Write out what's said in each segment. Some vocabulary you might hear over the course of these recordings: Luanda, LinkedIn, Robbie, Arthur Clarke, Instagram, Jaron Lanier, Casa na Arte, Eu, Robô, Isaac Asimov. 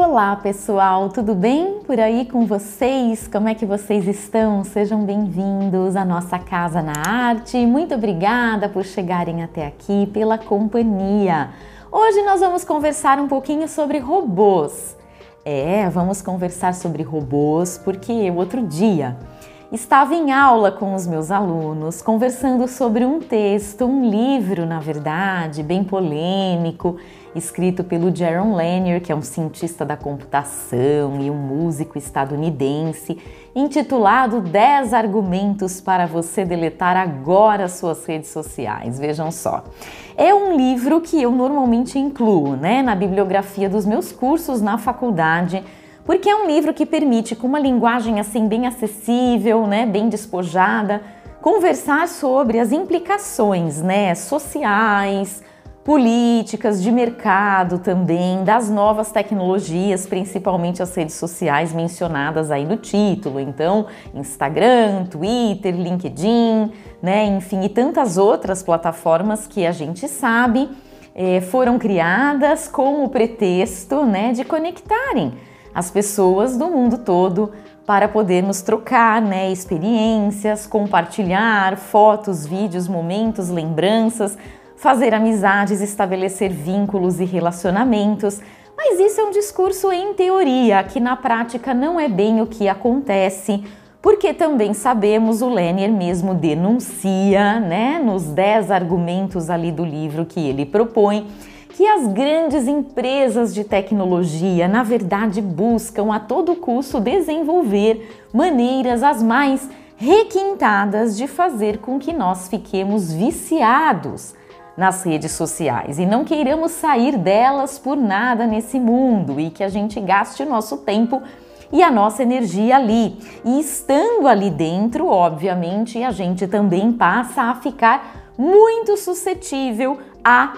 Olá pessoal, tudo bem por aí com vocês? Como é que vocês estão? Sejam bem-vindos à nossa Casa na Arte. Muito obrigada por chegarem até aqui, pela companhia. Hoje nós vamos conversar um pouquinho sobre robôs. Vamos conversar sobre robôs porque eu outro dia estava em aula com os meus alunos, conversando sobre um texto, um livro, na verdade, bem polêmico, escrito pelo Jaron Lanier, que é um cientista da computação e um músico estadunidense, intitulado 10 argumentos para você deletar agora suas redes sociais. Vejam só. É um livro que eu normalmente incluo, na bibliografia dos meus cursos na faculdade, porque é um livro que permite, com uma linguagem assim bem acessível, bem despojada, conversar sobre as implicações, sociais, políticas, de mercado também, das novas tecnologias, principalmente as redes sociais mencionadas aí no título. Então, Instagram, Twitter, LinkedIn, enfim, e tantas outras plataformas que a gente sabe foram criadas com o pretexto, de conectarem as pessoas do mundo todo para podermos trocar experiências, compartilhar fotos, vídeos, momentos, lembranças, fazer amizades, estabelecer vínculos e relacionamentos. Mas isso é um discurso em teoria, que na prática não é bem o que acontece, porque também sabemos, o Lanier mesmo denuncia, nos 10 argumentos ali do livro que ele propõe, que as grandes empresas de tecnologia, na verdade, buscam a todo custo desenvolver maneiras as mais requintadas de fazer com que nós fiquemos viciados nas redes sociais e não queiramos sair delas por nada nesse mundo, e que a gente gaste o nosso tempo e a nossa energia ali. E estando ali dentro, obviamente, a gente também passa a ficar muito suscetível a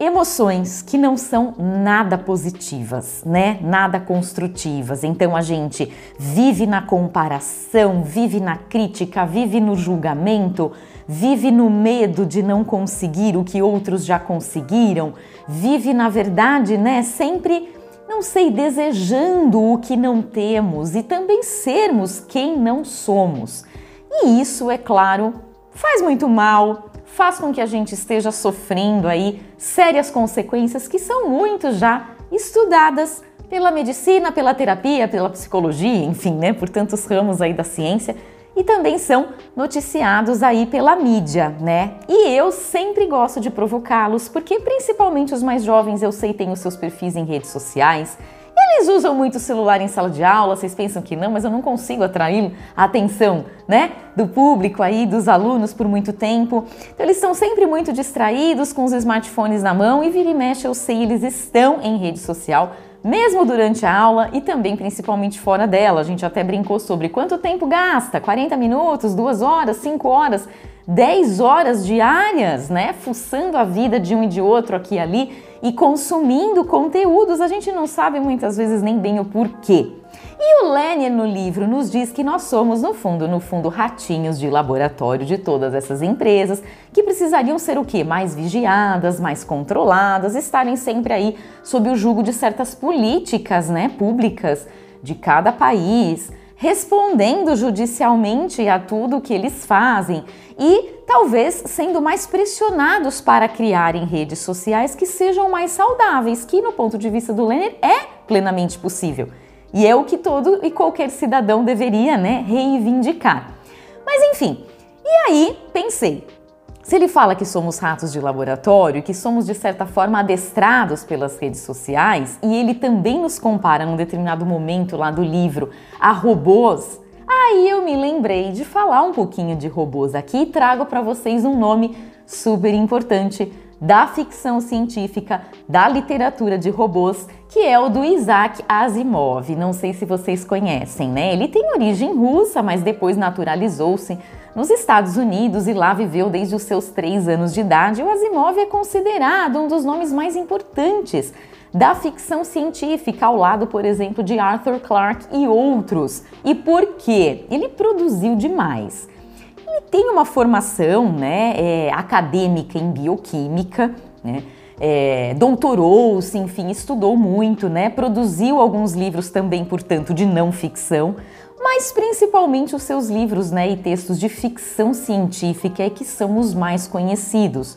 emoções que não são nada positivas, nada construtivas. Então a gente vive na comparação, vive na crítica, vive no julgamento, vive no medo de não conseguir o que outros já conseguiram, vive, na verdade, sempre, não sei, desejando o que não temos e também sermos quem não somos. E isso, é claro, faz muito mal, faz com que a gente esteja sofrendo aí sérias consequências que são muito já estudadas pela medicina, pela terapia, pela psicologia, enfim, por tantos ramos aí da ciência, e também são noticiados aí pela mídia, E eu sempre gosto de provocá-los, porque principalmente os mais jovens, eu sei, têm os seus perfis em redes sociais. Eles usam muito o celular em sala de aula, vocês pensam que não, mas eu não consigo atrair a atenção, do público aí, dos alunos, por muito tempo. Então, eles estão sempre muito distraídos com os smartphones na mão, e vira e mexe, eu sei, eles estão em rede social, mesmo durante a aula e também principalmente fora dela. A gente até brincou sobre quanto tempo gasta, 40 minutos, 2 horas, 5 horas, 10 horas diárias, fuçando a vida de um e de outro aqui e ali, e consumindo conteúdos. A gente não sabe muitas vezes nem bem o porquê. E o Lanier, no livro, nos diz que nós somos, no fundo, ratinhos de laboratório de todas essas empresas, que precisariam ser o quê? Mais vigiadas, mais controladas, estarem sempre aí sob o jugo de certas políticas, públicas de cada país, respondendo judicialmente a tudo o que eles fazem e talvez sendo mais pressionados para criarem redes sociais que sejam mais saudáveis, que no ponto de vista do Lanier é plenamente possível. E é o que todo e qualquer cidadão deveria, reivindicar. Mas enfim, e aí pensei, se ele fala que somos ratos de laboratório, que somos de certa forma adestrados pelas redes sociais, e ele também nos compara num determinado momento lá do livro a robôs, aí eu me lembrei de falar um pouquinho de robôs aqui e trago para vocês um nome super importante da ficção científica, da literatura de robôs, que é o do Isaac Asimov. Não sei se vocês conhecem, Ele tem origem russa, mas depois naturalizou-se nos Estados Unidos e lá viveu desde os seus 3 anos de idade. O Asimov é considerado um dos nomes mais importantes da ficção científica, ao lado, por exemplo, de Arthur Clarke e outros. E por quê? Ele produziu demais. Ele tem uma formação acadêmica em bioquímica, doutorou-se, enfim, estudou muito, né? Produziu alguns livros também, portanto, de não ficção, mas principalmente os seus livros, né, e textos de ficção científica é que são os mais conhecidos.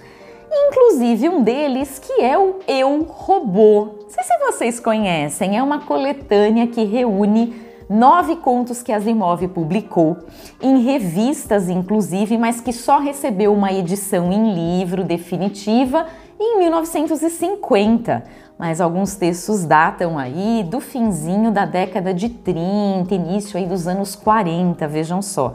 Inclusive um deles que é o Eu, Robô. Não sei se vocês conhecem, é uma coletânea que reúne 9 contos que Asimov publicou, em revistas inclusive, mas que só recebeu uma edição em livro definitiva em 1950. Mas alguns textos datam aí do finzinho da década de 30, início aí dos anos 40, vejam só.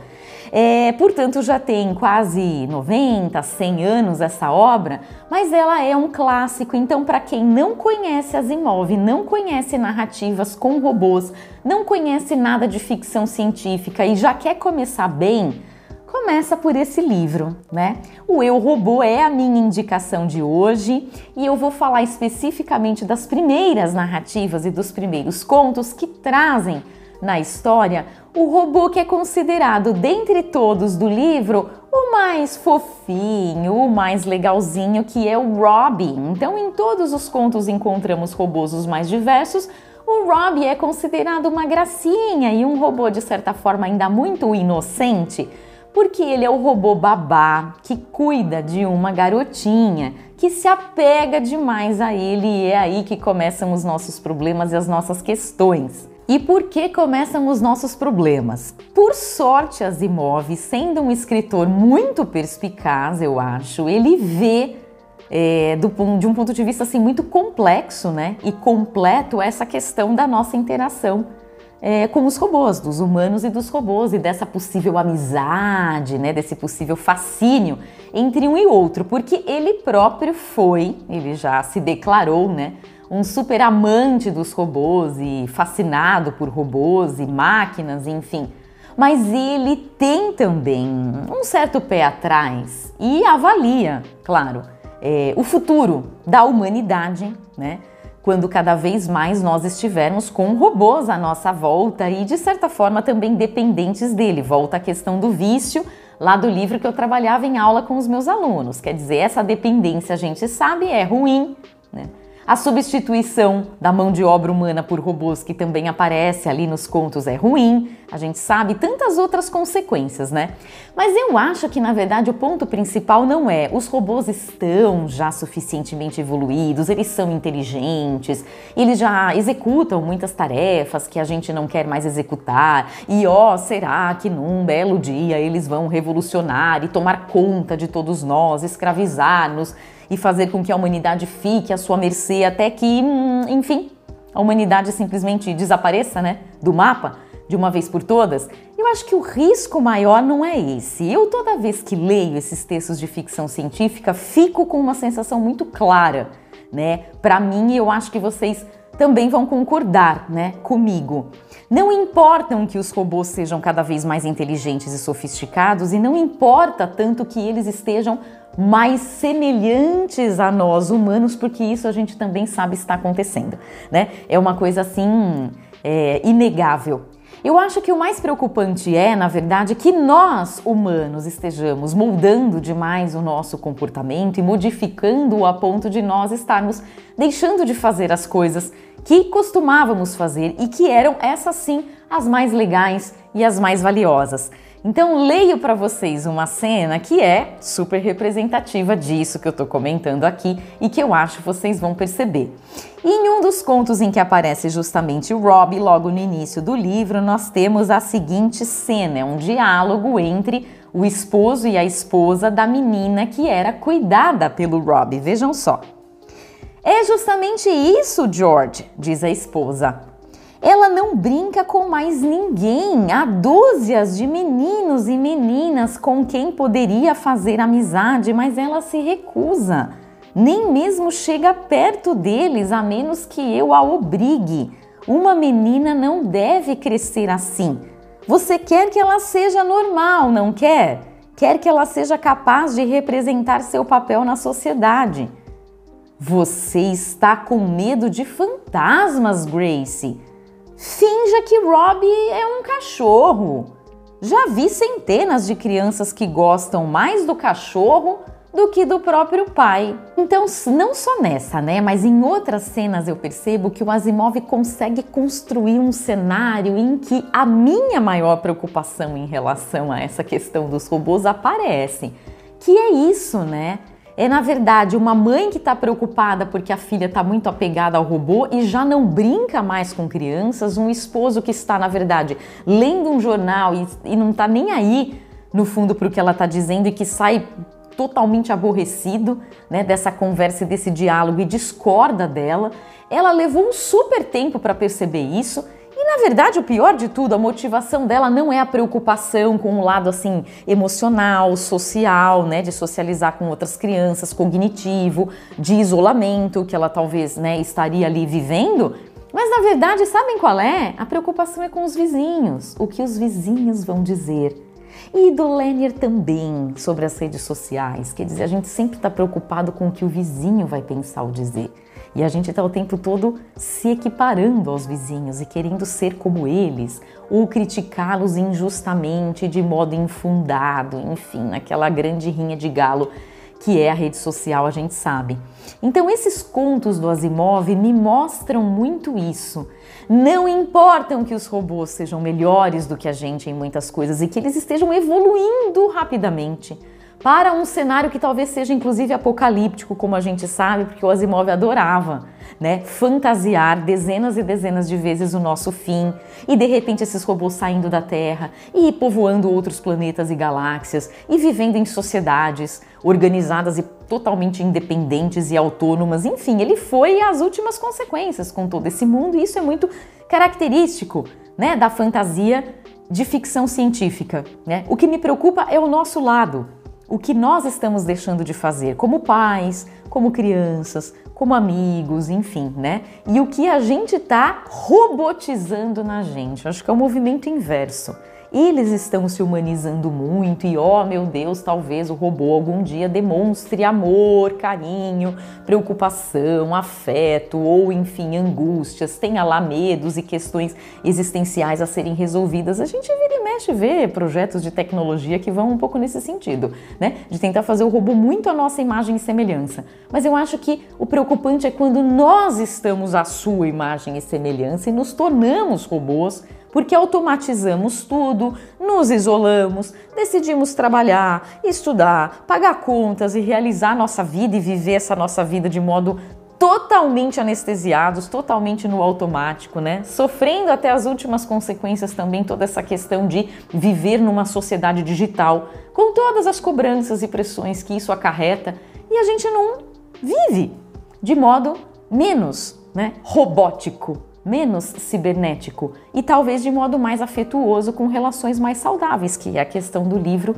Portanto, já tem quase 90, 100 anos essa obra, mas ela é um clássico, então para quem não conhece Asimov, não conhece narrativas com robôs, não conhece nada de ficção científica e já quer começar bem, começa por esse livro, né? O Eu, Robô é a minha indicação de hoje e eu vou falar especificamente das primeiras narrativas e dos primeiros contos que trazem na história o robô que é considerado, dentre todos do livro, o mais fofinho, o mais legalzinho, que é o Robbie. Então, em todos os contos encontramos robôs os mais diversos. O Robbie é considerado uma gracinha e um robô, de certa forma, ainda muito inocente, porque ele é o robô babá que cuida de uma garotinha que se apega demais a ele e é aí que começam os nossos problemas e as nossas questões. E por que começam os nossos problemas? Por sorte, Asimov, sendo um escritor muito perspicaz, eu acho, ele vê de um ponto de vista assim, muito complexo, né, e completo essa questão da nossa interação com os robôs, dos humanos e dos robôs, e dessa possível amizade, né, desse possível fascínio entre um e outro, porque ele próprio foi, ele já se declarou, né, um super amante dos robôs e fascinado por robôs e máquinas, enfim. Mas ele tem também um certo pé atrás e avalia, claro, o futuro da humanidade, né? Quando cada vez mais nós estivermos com robôs à nossa volta e, de certa forma, também dependentes dele. Volta à questão do vício, lá do livro que eu trabalhava em aula com os meus alunos. Quer dizer, essa dependência, a gente sabe, é ruim, né? A substituição da mão de obra humana por robôs, que também aparece ali nos contos, é ruim, a gente sabe, tantas outras consequências, né? Mas eu acho que, na verdade, o ponto principal não é os robôs estão já suficientemente evoluídos, eles são inteligentes, eles já executam muitas tarefas que a gente não quer mais executar, e será que num belo dia eles vão revolucionar e tomar conta de todos nós, escravizar-nos, e fazer com que a humanidade fique à sua mercê até que, enfim, a humanidade simplesmente desapareça, né, do mapa, de uma vez por todas. Eu acho que o risco maior não é esse. Eu, toda vez que leio esses textos de ficção científica, fico com uma sensação muito clara, né? Pra mim, eu acho que vocês também vão concordar, né, comigo. Não importam que os robôs sejam cada vez mais inteligentes e sofisticados e não importa tanto que eles estejam mais semelhantes a nós humanos, porque isso a gente também sabe está acontecendo, né? É uma coisa assim, inegável. Eu acho que o mais preocupante é, na verdade, que nós, humanos, estejamos moldando demais o nosso comportamento e modificando-o a ponto de nós estarmos deixando de fazer as coisas que costumávamos fazer e que eram, essas sim, as mais legais e as mais valiosas. Então, leio para vocês uma cena que é super representativa disso que eu estou comentando aqui e que eu acho que vocês vão perceber. E em um dos contos em que aparece justamente o Robbie, logo no início do livro, nós temos a seguinte cena, é um diálogo entre o esposo e a esposa da menina que era cuidada pelo Robbie, vejam só. "É justamente isso, George", diz a esposa. "Ela não brinca com mais ninguém, há dúzias de meninos e meninas com quem poderia fazer amizade, mas ela se recusa, nem mesmo chega perto deles a menos que eu a obrigue. Uma menina não deve crescer assim. Você quer que ela seja normal, não quer? Quer que ela seja capaz de representar seu papel na sociedade. Você está com medo de fantasmas, Grace. Finja que Robbie é um cachorro. Já vi centenas de crianças que gostam mais do cachorro do que do próprio pai. Então, não só nessa, né, mas em outras cenas eu percebo que o Asimov consegue construir um cenário em que a minha maior preocupação em relação a essa questão dos robôs aparece. Que é isso, né? É, na verdade, uma mãe que está preocupada porque a filha está muito apegada ao robô e já não brinca mais com crianças, um esposo que está, na verdade, lendo um jornal e não está nem aí, no fundo, para o que ela está dizendo e que sai totalmente aborrecido, né, dessa conversa e desse diálogo e discorda dela. Ela levou um super tempo para perceber isso. Na verdade, o pior de tudo, a motivação dela não é a preocupação com o lado assim emocional, social, né, de socializar com outras crianças, cognitivo, de isolamento que ela talvez, né, estaria ali vivendo, mas na verdade, sabem qual é? A preocupação é com os vizinhos, o que os vizinhos vão dizer. E do Lanier também, sobre as redes sociais, quer dizer, a gente sempre está preocupado com o que o vizinho vai pensar ou dizer. E a gente está o tempo todo se equiparando aos vizinhos e querendo ser como eles, ou criticá-los injustamente, de modo infundado, enfim, aquela grande rinha de galo que é a rede social, a gente sabe. Então esses contos do Asimov me mostram muito isso. Não importam que os robôs sejam melhores do que a gente em muitas coisas e que eles estejam evoluindo rapidamente para um cenário que talvez seja inclusive apocalíptico, como a gente sabe, porque o Asimov adorava, né, fantasiar dezenas e dezenas de vezes o nosso fim e de repente esses robôs saindo da Terra e povoando outros planetas e galáxias e vivendo em sociedades organizadas e totalmente independentes e autônomas. Enfim, ele foi às últimas consequências com todo esse mundo e isso é muito característico, né, da fantasia de ficção científica, né? O que me preocupa é o nosso lado. O que nós estamos deixando de fazer como pais, como crianças, como amigos, enfim, né? E o que a gente está robotizando na gente. Acho que é um movimento inverso. Eles estão se humanizando muito e, oh meu Deus, talvez o robô algum dia demonstre amor, carinho, preocupação, afeto ou, enfim, angústias, tenha lá medos e questões existenciais a serem resolvidas. A gente vira e mexe ver projetos de tecnologia que vão um pouco nesse sentido, né? De tentar fazer o robô muito a nossa imagem e semelhança. Mas eu acho que o preocupante é quando nós estamos à sua imagem e semelhança e nos tornamos robôs, porque automatizamos tudo, nos isolamos, decidimos trabalhar, estudar, pagar contas e realizar nossa vida e viver essa nossa vida de modo totalmente anestesiados, totalmente no automático, né? Sofrendo até as últimas consequências também toda essa questão de viver numa sociedade digital, com todas as cobranças e pressões que isso acarreta, e a gente não vive de modo menos, né, robótico, menos cibernético e talvez de modo mais afetuoso, com relações mais saudáveis, que é a questão do livro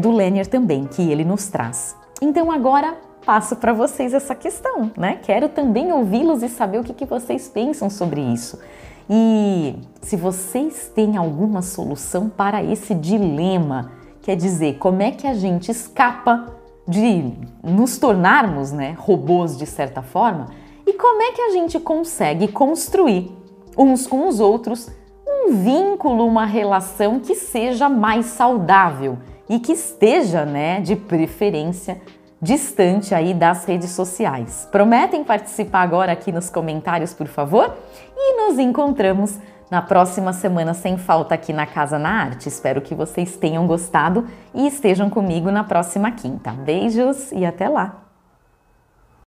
do Lanier também, que ele nos traz. Então agora passo para vocês essa questão, né? Quero também ouvi-los e saber o que vocês pensam sobre isso. E se vocês têm alguma solução para esse dilema, quer dizer, como é que a gente escapa de nos tornarmos, né, robôs de certa forma, e como é que a gente consegue construir uns com os outros um vínculo, uma relação que seja mais saudável e que esteja, né, de preferência distante aí das redes sociais. Prometem participar agora aqui nos comentários, por favor? E nos encontramos na próxima semana sem falta aqui na Casa na Arte. Espero que vocês tenham gostado e estejam comigo na próxima quinta. Beijos e até lá!